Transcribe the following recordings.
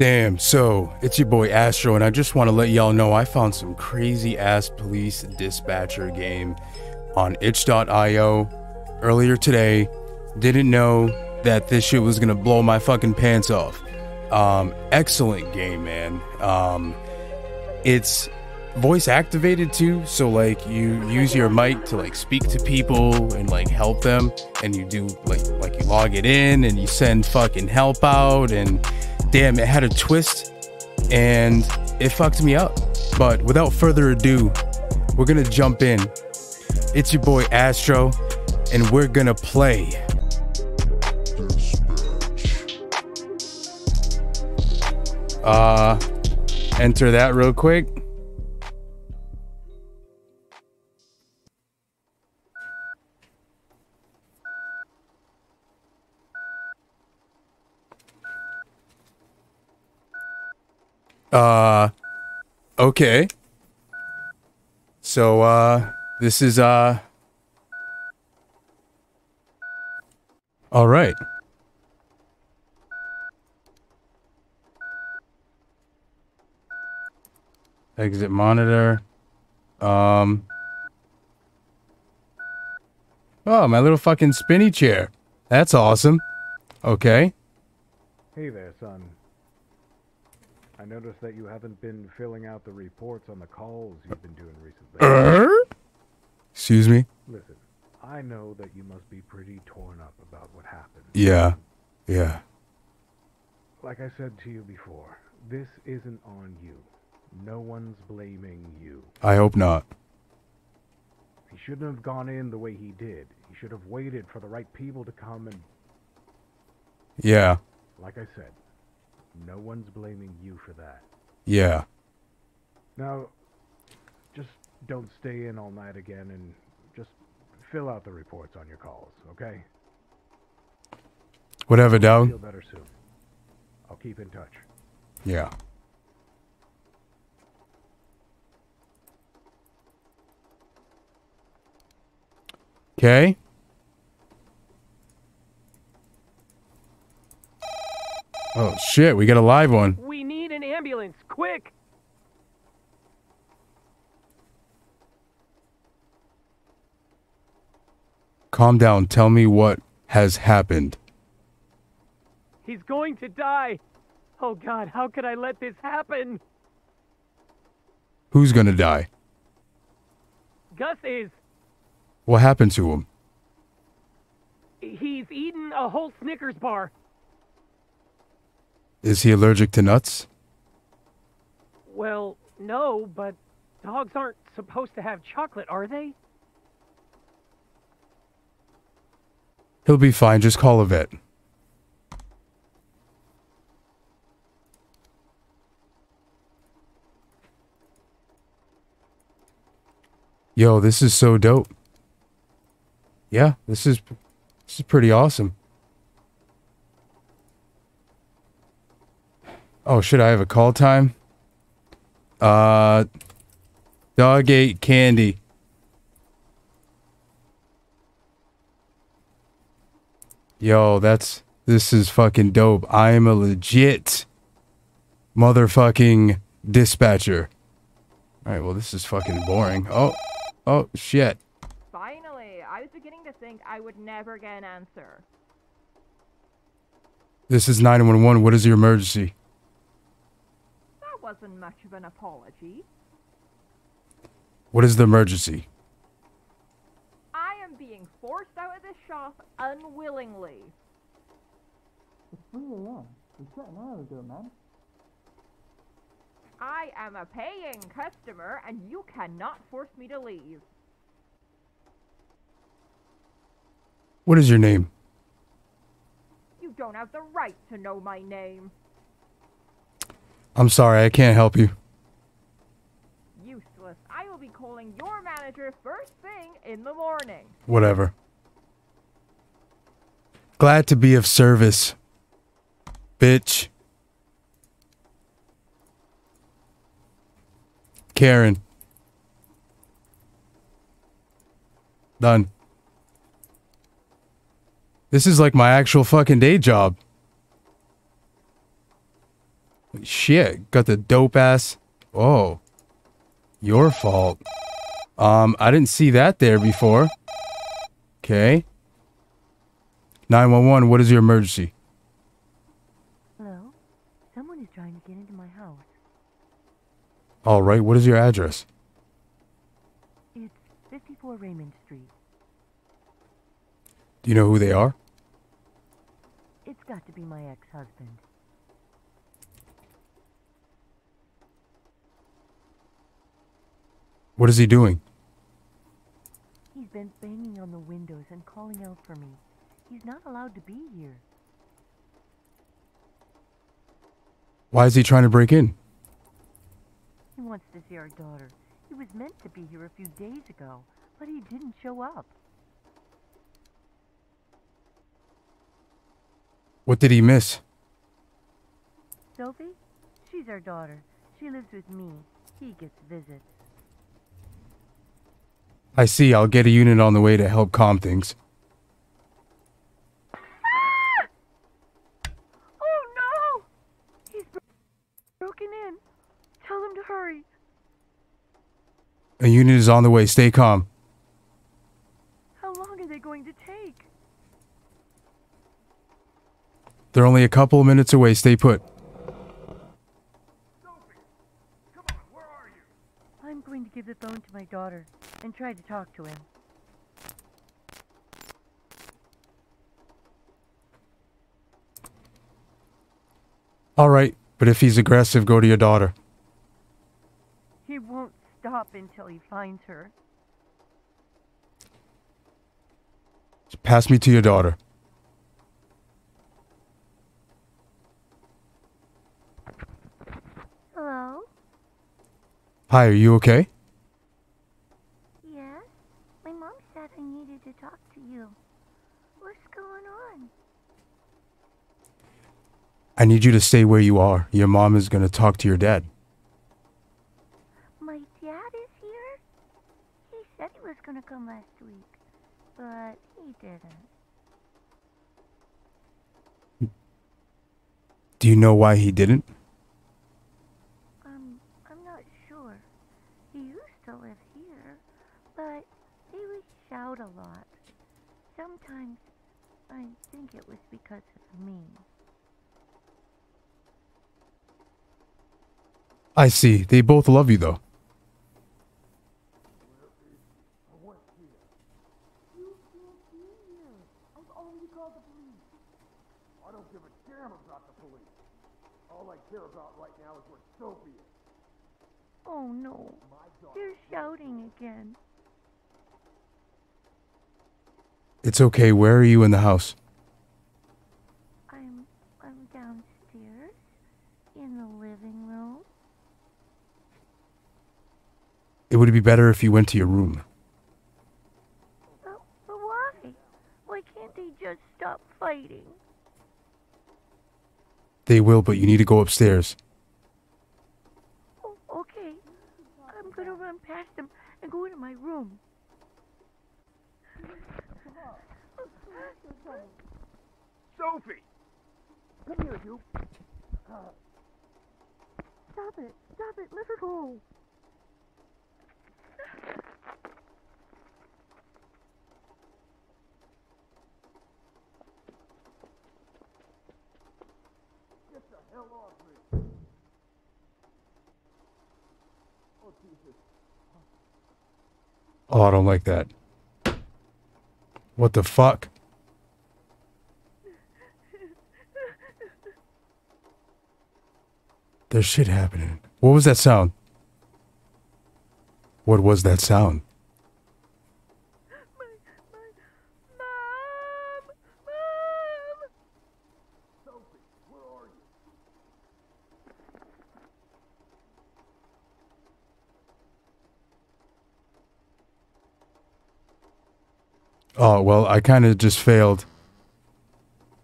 Damn, so it's your boy Astro, and I just want to let y'all know I found some crazy ass police dispatcher game on itch.io earlier today. Didn't know that this shit was gonna blow my fucking pants off. Excellent game, man. It's voice activated too, so like you use your mic to like speak to people and like help them, and you do like you log it in and you send fucking help out, and damn, it had a twist and it fucked me up. But without further ado, we're gonna jump in. It's your boy Astro, and we're gonna play Dispatch. Enter that real quick. Okay. So, this is, all right. Exit monitor. Oh, my little fucking spinny chair. That's awesome. Okay. Hey there, son. I noticed that you haven't been filling out the reports on the calls you've been doing recently. Excuse me? Listen, I know that you must be pretty torn up about what happened. Yeah. Like I said to you before, this isn't on you. No one's blaming you. I hope not. He shouldn't have gone in the way he did. He should have waited for the right people to come and... Yeah. Like I said, no one's blaming you for that. Yeah. Now, just don't stay in all night again, and just fill out the reports on your calls, okay? Whatever, dog. Feel better soon. I'll keep in touch. Yeah. Okay. Oh shit, we got a live one. We need an ambulance, quick! Calm down, tell me what has happened. He's going to die! Oh god, how could I let this happen? Who's gonna die? Gus is. What happened to him? He's eaten a whole Snickers bar. Is he allergic to nuts? Well, no, but dogs aren't supposed to have chocolate, are they? He'll be fine, just call a vet. Yo, this is so dope. Yeah, this is pretty awesome. Oh, should I have a call time? Dog ate candy. Yo, this is fucking dope. I am a legit motherfucking dispatcher. Alright, well this is fucking boring. Oh shit. Finally, I was beginning to think I would never get an answer. This is 911, what is your emergency? Wasn't much of an apology. What is the emergency? I am being forced out of this shop unwillingly. It's really long. It's not an hour ago, man. I am a paying customer, and you cannot force me to leave. What is your name? You don't have the right to know my name. I'm sorry, I can't help you. Useless. I will be calling your manager first thing in the morning. Whatever. Glad to be of service, bitch. Karen. Done. This is like my actual fucking day job. Shit, got the dope ass. Oh, your fault. I didn't see that there before. Okay. 911, what is your emergency? Hello? Someone is trying to get into my house. Alright, what is your address? It's 54 Raymond Street. Do you know who they are? It's got to be my ex-husband. What is he doing? He's been banging on the windows and calling out for me. He's not allowed to be here. Why is he trying to break in? He wants to see our daughter. He was meant to be here a few days ago, but he didn't show up. What did he miss? Sophie? She's our daughter. She lives with me. He gets visits. I see. I'll get a unit on the way to help calm things. Ah! Oh no! He's broken in. Tell him to hurry. A unit is on the way. Stay calm. How long are they going to take? They're only a couple of minutes away. Stay put. Give the phone to my daughter and try to talk to him. Alright, but if he's aggressive, go to your daughter. He won't stop until he finds her. Pass me to your daughter. Hello? Hi, are you okay? I needed to talk to you. What's going on? I need you to stay where you are. Your mom is going to talk to your dad. My dad is here? He said he was going to come last week, but he didn't. Do you know why he didn't? I'm not sure. He used to live here, but he was shout a lot. Sometimes I think it was because of me. I see. They both love you though. You can't be here. I've already called the police. I don't give a damn about the police. All I care about right now is where Sophie is. Oh no. They're shouting again. It's okay. Where are you in the house? I'm downstairs in the living room. It would be better if you went to your room. But why? Why can't they just stop fighting? They will, but you need to go upstairs. Oh, okay. I'm gonna run past them and go into my room. Sophie! Come here, you! Stop it! Stop it! Let her go! Get the hell off me! Oh, Jesus. Oh, I don't like that. What the fuck? There's shit happening. What was that sound? What was that sound? My mom! Mom! Sophie, where are you? Oh, well, I kind of just failed.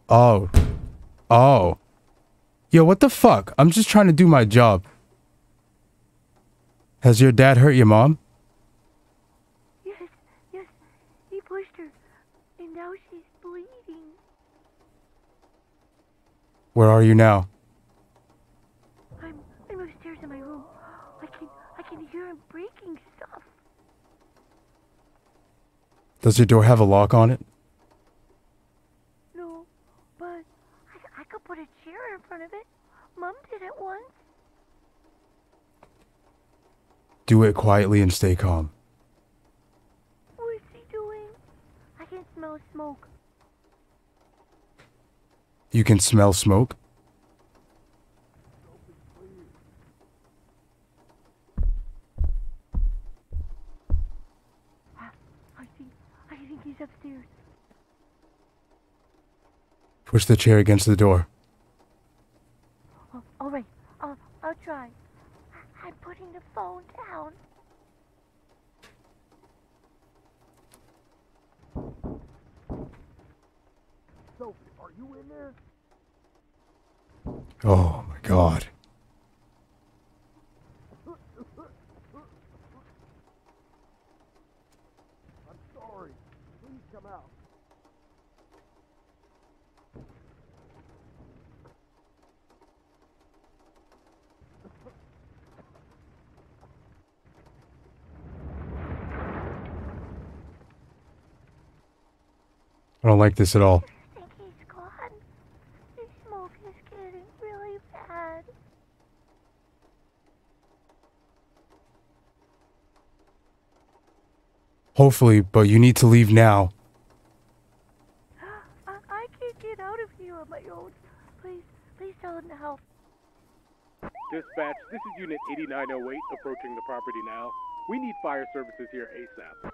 Oh. Oh. Yo, what the fuck? I'm just trying to do my job. Has your dad hurt your mom? Yes. He pushed her, and now she's bleeding. Where are you now? upstairs in my room. I can hear him breaking stuff. Does your door have a lock on it? No, but I could put a chair in front of it. Mom did it once. Do it quietly and stay calm. What is he doing? I can smell smoke. You can smell smoke? I think he's upstairs. Push the chair against the door. All right, I'll try. I'm putting the phone down. Sophie, are you in there? Oh my God. I'm sorry. Please come out. I don't like this at all. I think he's gone. The smoke is getting really bad. Hopefully, but you need to leave now. I can't get out of here on my own. Please tell him to help. Dispatch, this is Unit 8908 approaching the property now. We need fire services here ASAP.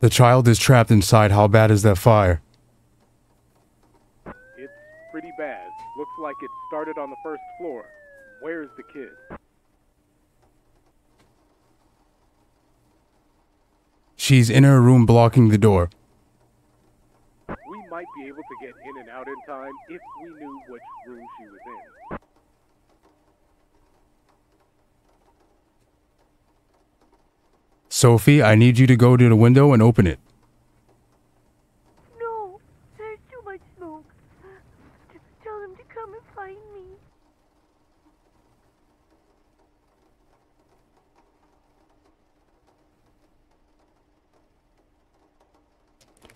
The child is trapped inside. How bad is that fire? It's pretty bad. Looks like it started on the first floor. Where's the kid? She's in her room blocking the door. We might be able to get in and out in time if we knew which room she was in. Sophie, I need you to go to the window and open it. No, there's too much smoke. Tell them to come and find me.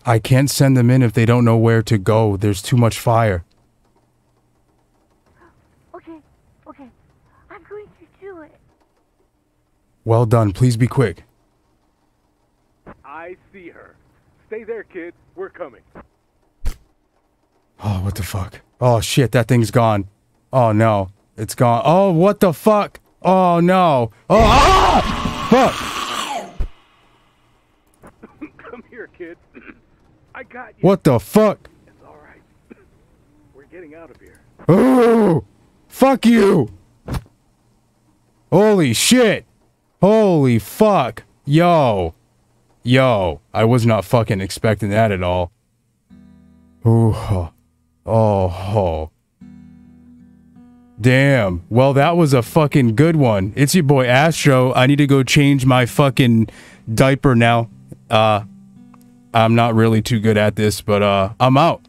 I can't send them in if they don't know where to go. There's too much fire. Okay. I'm going to do it. Well done. Please be quick. I see her. Stay there, kid. We're coming. Oh, what the fuck? Oh, shit. That thing's gone. Oh, no. It's gone. Oh, what the fuck? Oh, no. Oh, ah! Fuck. Come here, kid. I got you. What the fuck? It's all right. We're getting out of here. Ooh! Fuck you! Holy shit! Holy fuck! Yo! Yo, I was not fucking expecting that at all. Ooh, oh. Damn. Well, that was a fucking good one. It's your boy Astro. I need to go change my fucking diaper now. I'm not really too good at this, but I'm out.